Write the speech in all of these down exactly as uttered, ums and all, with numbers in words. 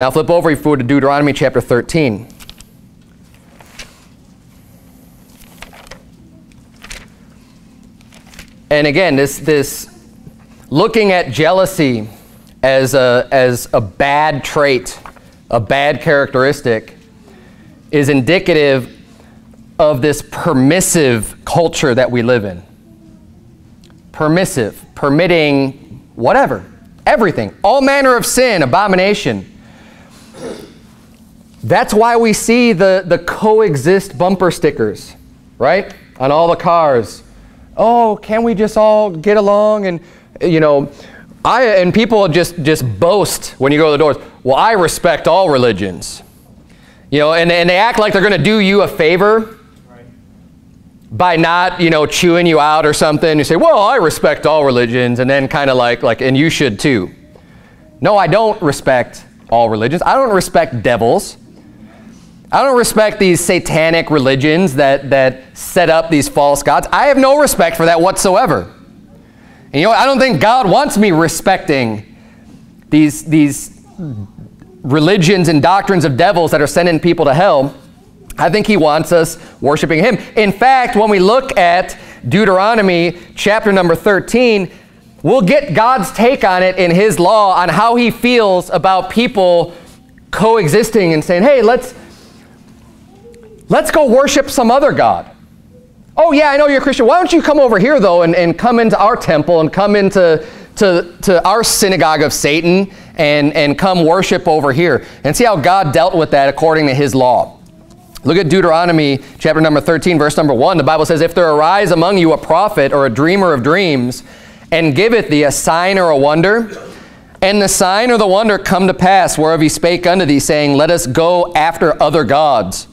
Now flip over, if you would, to Deuteronomy chapter thirteen. And again, this, this looking at jealousy as a, as a bad trait, a bad characteristic, is indicative of this permissive culture that we live in. Permissive, permitting whatever, everything, all manner of sin, abomination. That's why we see the, the coexist bumper stickers, right? On all the cars. Oh, can we just all get along? And, you know, I, and people just, just boast when you go to the doors. Well, I respect all religions. You know, and, and they act like they're going to do you a favor right. by not, you know, chewing you out or something. You say, well, I respect all religions. And then kind of like, like, and you should too. No, I don't respect all religions. I don't respect devils. I don't respect these satanic religions that, that set up these false gods. I have no respect for that whatsoever. And you know what? I don't think God wants me respecting these, these religions and doctrines of devils that are sending people to hell. I think he wants us worshiping him. In fact, when we look at Deuteronomy chapter number thirteen, we'll get God's take on it in his law on how he feels about people coexisting and saying, hey, let's Let's go worship some other god. Oh, yeah, I know you're a Christian. Why don't you come over here, though, and, and come into our temple and come into to, to our synagogue of Satan and, and come worship over here. And see how God dealt with that according to his law. Look at Deuteronomy chapter number thirteen, verse number one. The Bible says, if there arise among you a prophet or a dreamer of dreams, and giveth thee a sign or a wonder, and the sign or the wonder come to pass whereof he spake unto thee, saying, let us go after other gods,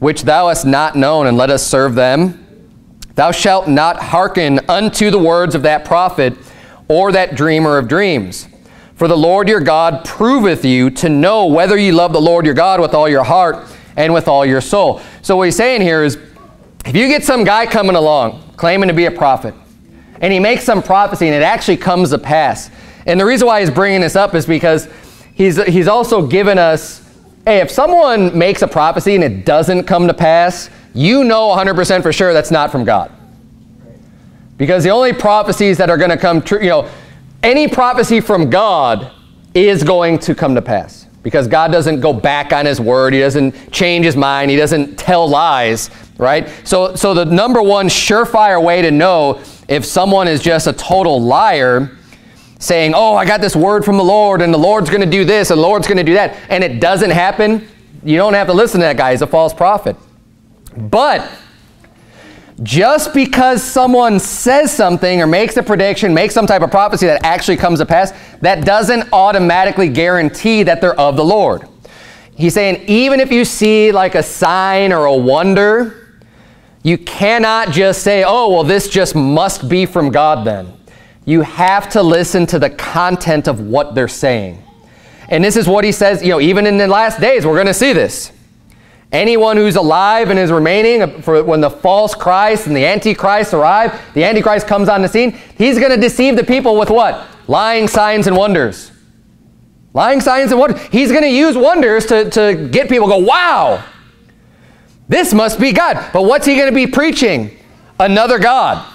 which thou hast not known, and let us serve them. Thou shalt not hearken unto the words of that prophet or that dreamer of dreams. For the Lord your God proveth you to know whether ye love the Lord your God with all your heart and with all your soul. So what he's saying here is, if you get some guy coming along claiming to be a prophet, and he makes some prophecy and it actually comes to pass. And the reason why he's bringing this up is because he's, he's also given us, hey, if someone makes a prophecy and it doesn't come to pass, you know one hundred percent for sure that's not from God. Because the only prophecies that are going to come true, you know, any prophecy from God is going to come to pass. Because God doesn't go back on his word. He doesn't change his mind. He doesn't tell lies, right? So, so the number one surefire way to know if someone is just a total liar, saying, oh, I got this word from the Lord, and the Lord's going to do this, and the Lord's going to do that, and it doesn't happen, you don't have to listen to that guy. He's a false prophet. But just because someone says something or makes a prediction, makes some type of prophecy that actually comes to pass, that doesn't automatically guarantee that they're of the Lord. He's saying even if you see like a sign or a wonder, you cannot just say, oh, well, this just must be from God then. You have to listen to the content of what they're saying. And this is what he says, you know, even in the last days, we're going to see this. Anyone who's alive and is remaining, for when the false Christ and the Antichrist arrive, the Antichrist comes on the scene, he's going to deceive the people with what? Lying signs and wonders. Lying signs and wonders. He's going to use wonders to, to get people to go, wow, this must be God. But what's he going to be preaching? Another God.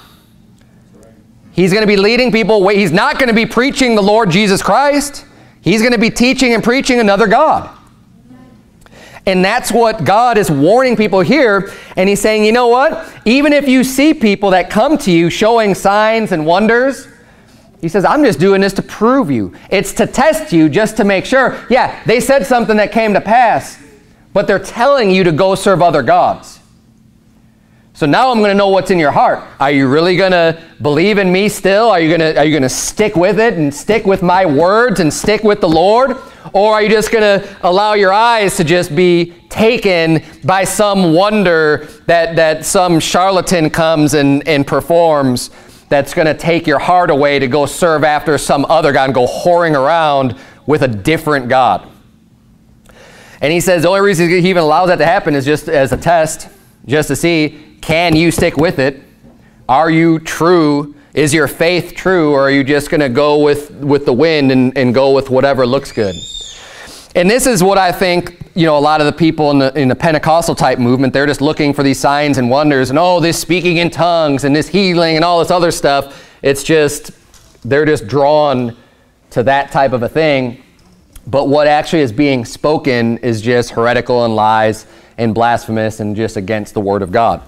He's going to be leading people away. He's not going to be preaching the Lord Jesus Christ. He's going to be teaching and preaching another God. And that's what God is warning people here. And he's saying, you know what? Even if you see people that come to you showing signs and wonders, he says, I'm just doing this to prove you. It's to test you just to make sure. Yeah, they said something that came to pass, but they're telling you to go serve other gods. So now I'm going to know what's in your heart. Are you really going to believe in me still? Are you going to, are you going to stick with it and stick with my words and stick with the Lord? Or are you just going to allow your eyes to just be taken by some wonder that, that some charlatan comes and, and performs that's going to take your heart away to go serve after some other God and go whoring around with a different God? And he says the only reason he even allows that to happen is just as a test, just to see, can you stick with it? Are you true? Is your faith true? Or are you just going to go with, with the wind and, and go with whatever looks good? And this is what I think, you know, a lot of the people in the, in the Pentecostal type movement, they're just looking for these signs and wonders and, oh, this speaking in tongues and this healing and all this other stuff. It's just, they're just drawn to that type of a thing. But what actually is being spoken is just heretical and lies and blasphemous and just against the Word of God.